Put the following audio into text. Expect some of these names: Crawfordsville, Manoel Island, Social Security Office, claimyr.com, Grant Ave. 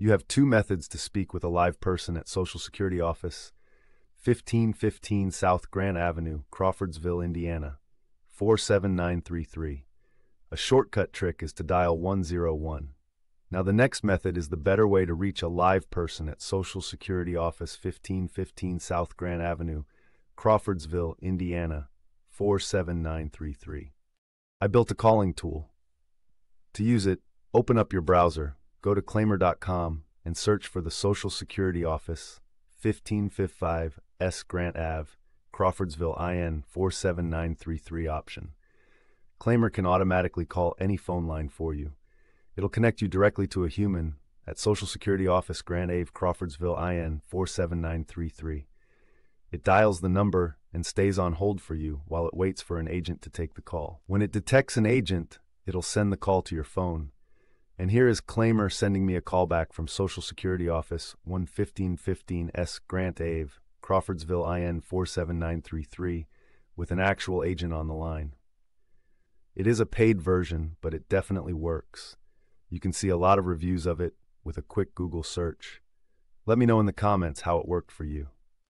You have two methods to speak with a live person at Social Security Office, 1515 South Grant Avenue, Crawfordsville, Indiana, 47933. A shortcut trick is to dial 101. Now the next method is the better way to reach a live person at Social Security Office, 1515 South Grant Avenue, Crawfordsville, Indiana, 47933. I built a calling tool. To use it, open up your browser, go to claimyr.com, and search for the Social Security Office, 1555 S. Grant Ave, Crawfordsville, IN 47933 option. Claimyr can automatically call any phone line for you. It'll connect you directly to a human at Social Security Office, Grant Ave, Crawfordsville, IN 47933. It dials the number and stays on hold for you while it waits for an agent to take the call. When it detects an agent, it'll send the call to your phone. And here is Claimyr sending me a callback from Social Security Office 1515 S. Grant Ave, Crawfordsville, IN 47933 with an actual agent on the line. It is a paid version, but it definitely works. You can see a lot of reviews of it with a quick Google search. Let me know in the comments how it worked for you.